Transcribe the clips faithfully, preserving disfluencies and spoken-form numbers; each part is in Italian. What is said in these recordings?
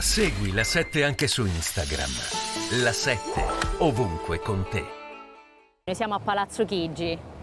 Segui la sette anche su Instagram. La sette ovunque con te. Noi siamo a Palazzo Chigi.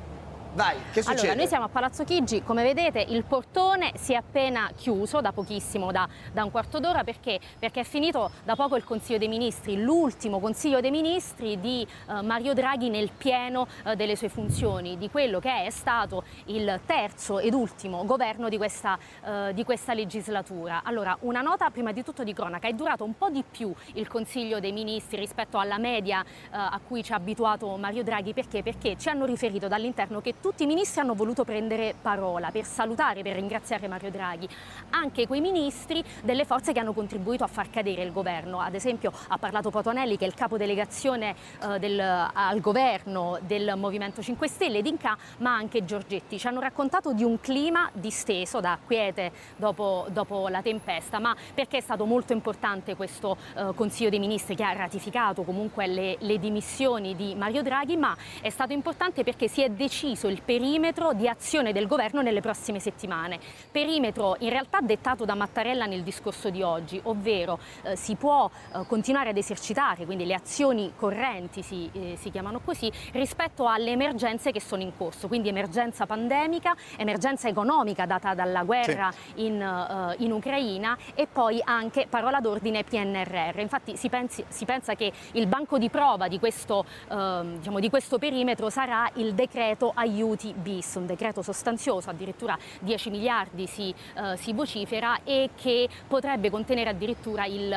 Vai, che succede? Allora, noi siamo a Palazzo Chigi, come vedete il portone si è appena chiuso da pochissimo, da, da un quarto d'ora, perché? Perché è finito da poco il Consiglio dei Ministri, l'ultimo Consiglio dei Ministri di eh, Mario Draghi nel pieno eh, delle sue funzioni, di quello che è stato il terzo ed ultimo governo di questa, eh, di questa legislatura. Allora, una nota prima di tutto di cronaca: è durato un po' di più il Consiglio dei Ministri rispetto alla media eh, a cui ci ha abituato Mario Draghi, perché? Perché ci hanno riferito dall'interno che tutti i ministri hanno voluto prendere parola per salutare, per ringraziare Mario Draghi, anche quei ministri delle forze che hanno contribuito a far cadere il governo. Ad esempio ha parlato Patuanelli, che è il capodelegazione eh, del, al governo del Movimento cinque Stelle, d'Inca, ma anche Giorgetti. Ci hanno raccontato di un clima disteso da quiete dopo, dopo la tempesta, ma perché è stato molto importante questo eh, Consiglio dei Ministri, che ha ratificato comunque le, le dimissioni di Mario Draghi, ma è stato importante perché si è deciso il perimetro di azione del governo nelle prossime settimane. Perimetro in realtà dettato da Mattarella nel discorso di oggi, ovvero eh, si può eh, continuare ad esercitare, quindi le azioni correnti si, eh, si chiamano così, rispetto alle emergenze che sono in corso, quindi emergenza pandemica, emergenza economica data dalla guerra sì. in, uh, in Ucraina, e poi anche, parola d'ordine, P N R R. Infatti si, pensi, si pensa che il banco di prova di questo, uh, diciamo, di questo perimetro sarà il decreto aiuti Aiuti bis, un decreto sostanzioso, addirittura dieci miliardi si, uh, si vocifera, e che potrebbe contenere addirittura il,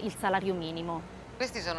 uh, il salario minimo. Questi sono